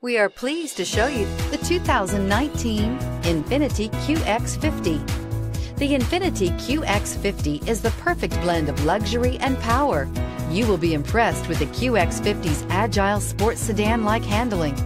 We are pleased to show you the 2019 Infiniti QX50. The Infiniti QX50 is the perfect blend of luxury and power. You will be impressed with the QX50's agile sports sedan-like handling.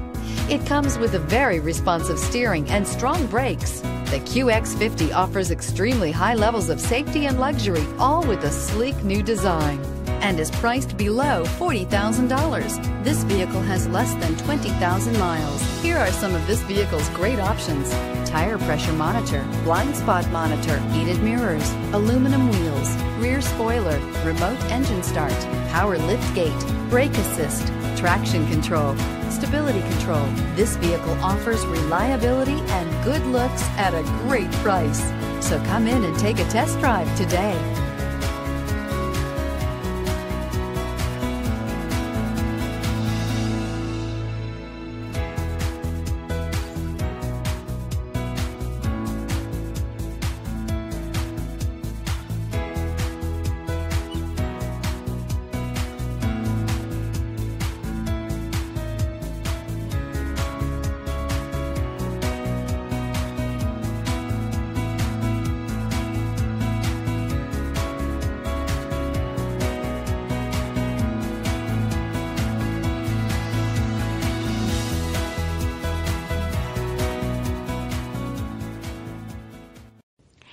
It comes with a very responsive steering and strong brakes. The QX50 offers extremely high levels of safety and luxury, all with a sleek new design, and is priced below $40,000. This vehicle has less than 20,000 miles. Here are some of this vehicle's great options: tire pressure monitor, blind spot monitor, heated mirrors, aluminum wheels, rear spoiler, remote engine start, power liftgate, brake assist, traction control, stability control. This vehicle offers reliability and good looks at a great price. So come in and take a test drive today.